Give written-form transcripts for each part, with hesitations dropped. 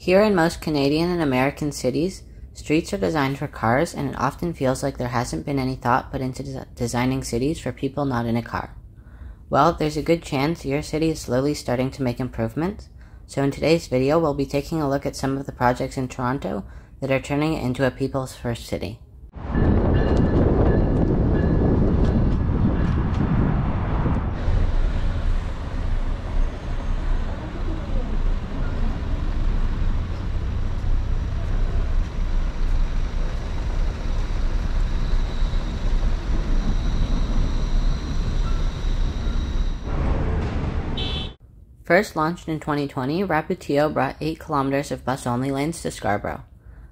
Here in most Canadian and American cities, streets are designed for cars, and it often feels like there hasn't been any thought put into designing cities for people not in a car. Well, there's a good chance your city is slowly starting to make improvements, so in today's video we'll be taking a look at some of the projects in Toronto that are turning it into a people's first city. First launched in 2020, RapidTO brought 8 kilometers of bus-only lanes to Scarborough.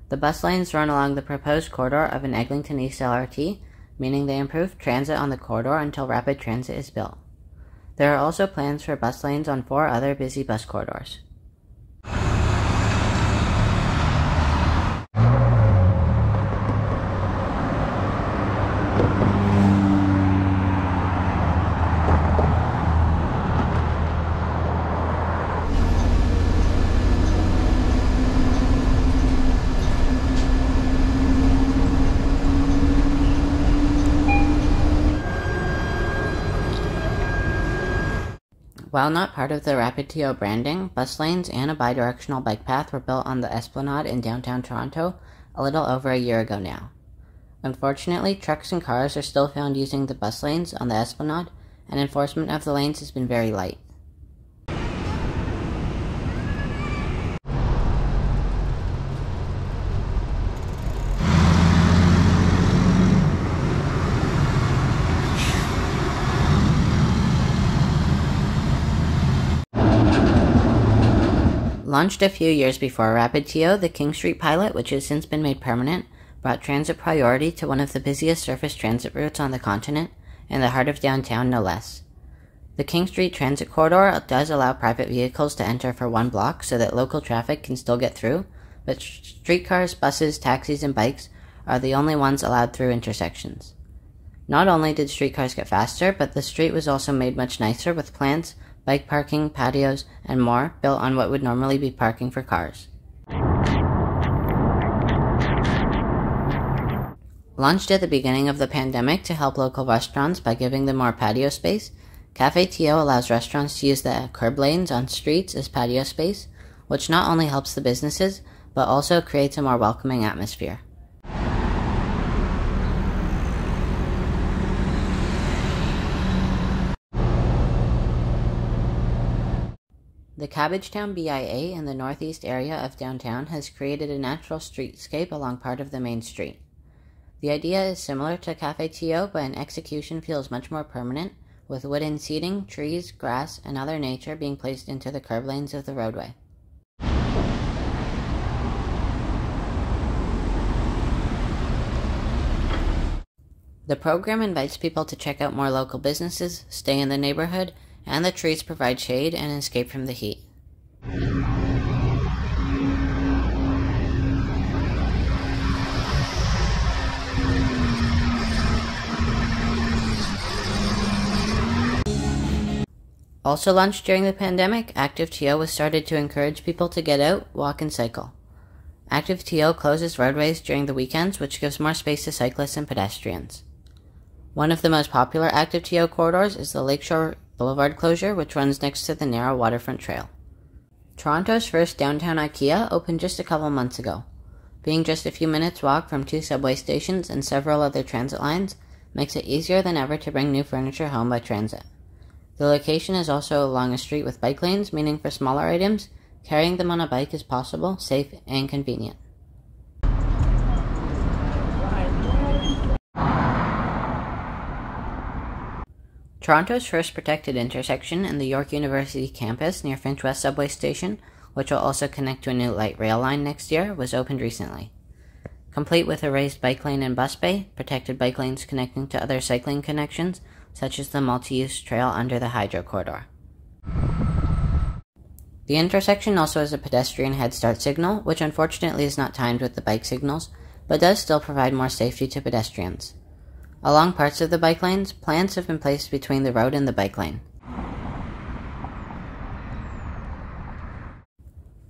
The bus lanes run along the proposed corridor of an Eglinton East LRT, meaning they improve transit on the corridor until rapid transit is built. There are also plans for bus lanes on 4 other busy bus corridors. While not part of the RapidTO branding, bus lanes and a bidirectional bike path were built on the Esplanade in downtown Toronto a little over a year ago now. Unfortunately, trucks and cars are still found using the bus lanes on the Esplanade, and enforcement of the lanes has been very light. Launched a few years before RapidTO, the King Street pilot, which has since been made permanent, brought transit priority to one of the busiest surface transit routes on the continent, in the heart of downtown no less. The King Street Transit Corridor does allow private vehicles to enter for one block so that local traffic can still get through, but streetcars, buses, taxis, and bikes are the only ones allowed through intersections. Not only did streetcars get faster, but the street was also made much nicer with plants, bike parking, patios, and more built on what would normally be parking for cars. Launched at the beginning of the pandemic to help local restaurants by giving them more patio space, CafeTO allows restaurants to use the curb lanes on streets as patio space, which not only helps the businesses, but also creates a more welcoming atmosphere. The Cabbage Town BIA in the northeast area of downtown has created a natural streetscape along part of the main street. The idea is similar to CafeTO, but in execution feels much more permanent, with wooden seating, trees, grass, and other nature being placed into the curb lanes of the roadway. The program invites people to check out more local businesses, stay in the neighborhood, and the trees provide shade and escape from the heat. Also launched during the pandemic, ActiveTO was started to encourage people to get out, walk, and cycle. ActiveTO closes roadways during the weekends, which gives more space to cyclists and pedestrians. One of the most popular ActiveTO corridors is the Lakeshore Boulevard closure, which runs next to the narrow waterfront trail. Toronto's first downtown IKEA opened just a couple months ago. Being just a few minutes walk from 2 subway stations and several other transit lines makes it easier than ever to bring new furniture home by transit. The location is also along a street with bike lanes, meaning for smaller items, carrying them on a bike is possible, safe, and convenient. Toronto's first protected intersection in the York University campus near Finch West subway station, which will also connect to a new light rail line next year, was opened recently. Complete with a raised bike lane and bus bay, protected bike lanes connecting to other cycling connections, such as the multi-use trail under the Hydro Corridor. The intersection also has a pedestrian head start signal, which unfortunately is not timed with the bike signals, but does still provide more safety to pedestrians. Along parts of the bike lanes, plants have been placed between the road and the bike lane.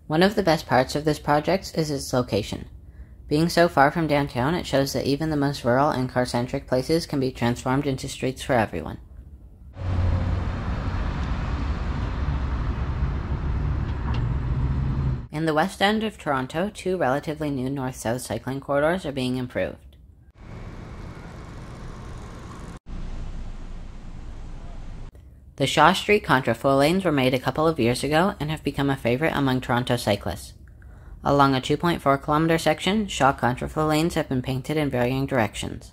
One of the best parts of this project is its location. Being so far from downtown, it shows that even the most rural and car-centric places can be transformed into streets for everyone. In the west end of Toronto, two relatively new north-south cycling corridors are being improved. The Shaw Street Contraflow Lanes were made a couple of years ago and have become a favorite among Toronto cyclists. Along a 2.4-kilometer section, Shaw Contraflow Lanes have been painted in varying directions.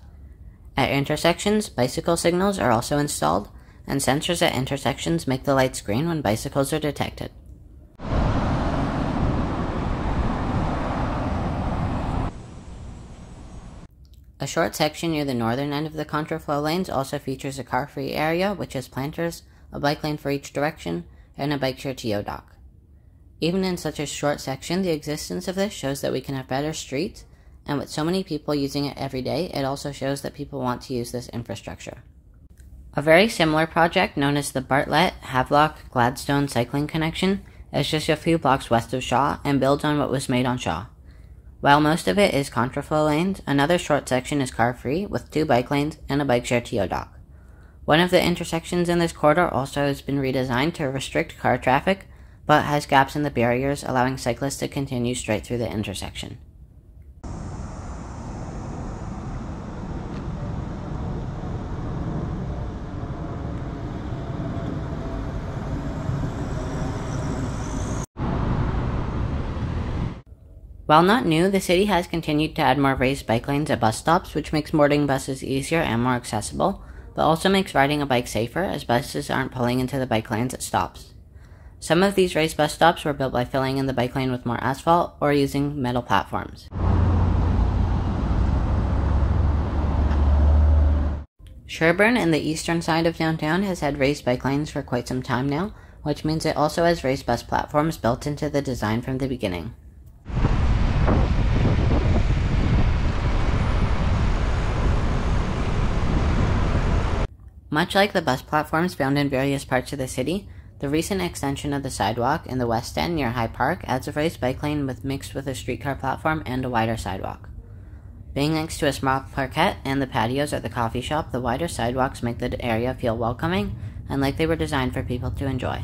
At intersections, bicycle signals are also installed, and sensors at intersections make the lights green when bicycles are detected. A short section near the northern end of the Contraflow Lanes also features a car-free area which has planters, a bike lane for each direction, and a BikeShareTO dock. Even in such a short section, the existence of this shows that we can have better streets, and with so many people using it every day, it also shows that people want to use this infrastructure. A very similar project known as the Bartlett-Havelock-Gladstone Cycling Connection is just a few blocks west of Shaw and builds on what was made on Shaw. While most of it is contraflow lanes, another short section is car-free with two bike lanes and a BikeShareTO dock. One of the intersections in this corridor also has been redesigned to restrict car traffic, but has gaps in the barriers allowing cyclists to continue straight through the intersection. While not new, the city has continued to add more raised bike lanes at bus stops, which makes boarding buses easier and more accessible, but also makes riding a bike safer as buses aren't pulling into the bike lanes at stops. Some of these raised bus stops were built by filling in the bike lane with more asphalt or using metal platforms. Sherburne in the eastern side of downtown has had raised bike lanes for quite some time now, which means it also has raised bus platforms built into the design from the beginning. Much like the bus platforms found in various parts of the city, the recent extension of the sidewalk in the west end near High Park adds a raised bike lane mixed with a streetcar platform and a wider sidewalk. Being next to a small parquet and the patios at the coffee shop, the wider sidewalks make the area feel welcoming and like they were designed for people to enjoy.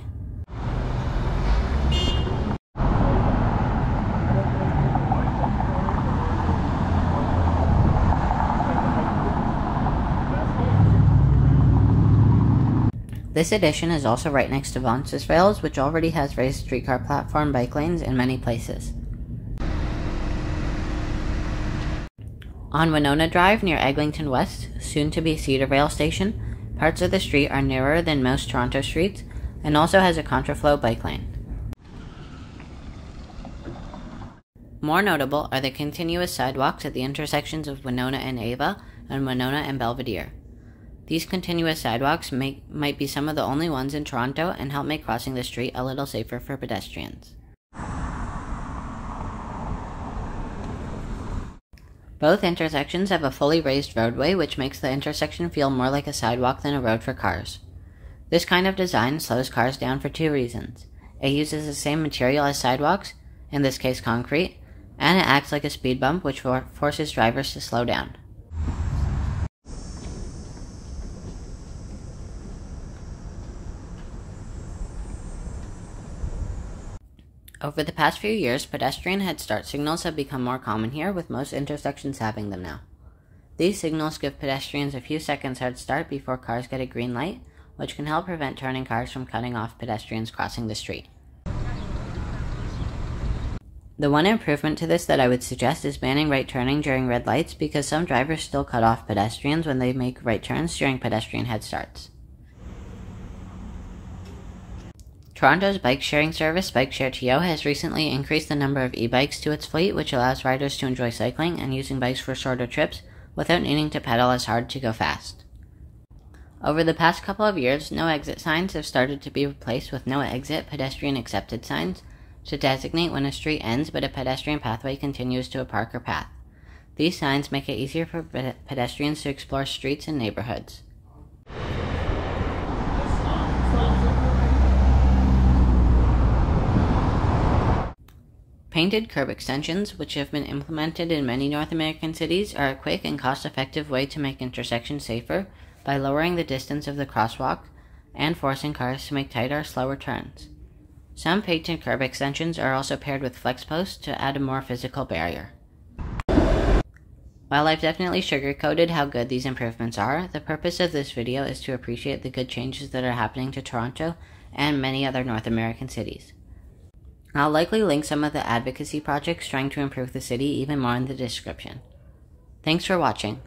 This addition is also right next to Roncesvalles, which already has raised streetcar platform bike lanes in many places. On Winona Drive near Eglinton West, soon to be Cedar Rail Station, parts of the street are narrower than most Toronto streets and also has a contraflow bike lane. More notable are the continuous sidewalks at the intersections of Winona and Ava and Winona and Belvedere. These continuous sidewalks might be some of the only ones in Toronto and help make crossing the street a little safer for pedestrians. Both intersections have a fully raised roadway, which makes the intersection feel more like a sidewalk than a road for cars. This kind of design slows cars down for two reasons. It uses the same material as sidewalks, in this case concrete, and it acts like a speed bump, which forces drivers to slow down. Over the past few years, pedestrian head start signals have become more common here, with most intersections having them now. These signals give pedestrians a few seconds head start before cars get a green light, which can help prevent turning cars from cutting off pedestrians crossing the street. The one improvement to this that I would suggest is banning right turning during red lights, because some drivers still cut off pedestrians when they make right turns during pedestrian head starts. Toronto's bike sharing service BikeShareTO has recently increased the number of e-bikes to its fleet, which allows riders to enjoy cycling and using bikes for shorter trips without needing to pedal as hard to go fast. Over the past couple of years, no exit signs have started to be replaced with no exit pedestrian accepted signs to designate when a street ends but a pedestrian pathway continues to a park or path. These signs make it easier for pedestrians to explore streets and neighborhoods. Painted curb extensions, which have been implemented in many North American cities, are a quick and cost-effective way to make intersections safer by lowering the distance of the crosswalk and forcing cars to make tighter, slower turns. Some painted curb extensions are also paired with flex posts to add a more physical barrier. While I've definitely sugar-coated how good these improvements are, the purpose of this video is to appreciate the good changes that are happening to Toronto and many other North American cities. I'll likely link some of the advocacy projects trying to improve the city even more in the description. Thanks for watching.